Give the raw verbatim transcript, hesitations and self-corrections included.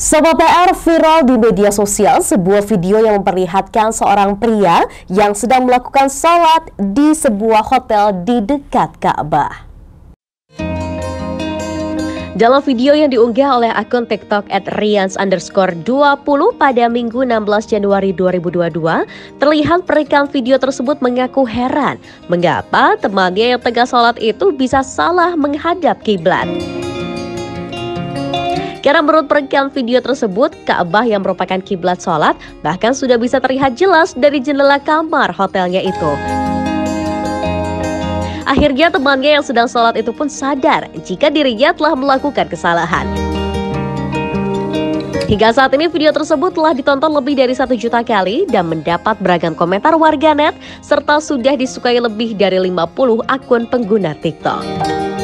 Sobat P R, viral di media sosial sebuah video yang memperlihatkan seorang pria yang sedang melakukan sholat di sebuah hotel di dekat Ka'bah. Dalam video yang diunggah oleh akun TikTok at rians underscore dua puluh pada Minggu enam belas Januari dua ribu dua puluh dua, terlihat perekam video tersebut mengaku heran mengapa temannya yang tengah sholat itu bisa salah menghadap kiblat. Karena menurut perekam video tersebut, Ka'bah yang merupakan kiblat sholat bahkan sudah bisa terlihat jelas dari jendela kamar hotelnya itu. Akhirnya temannya yang sedang sholat itu pun sadar jika dirinya telah melakukan kesalahan. Hingga saat ini video tersebut telah ditonton lebih dari satu juta kali dan mendapat beragam komentar warganet serta sudah disukai lebih dari lima puluh akun pengguna TikTok.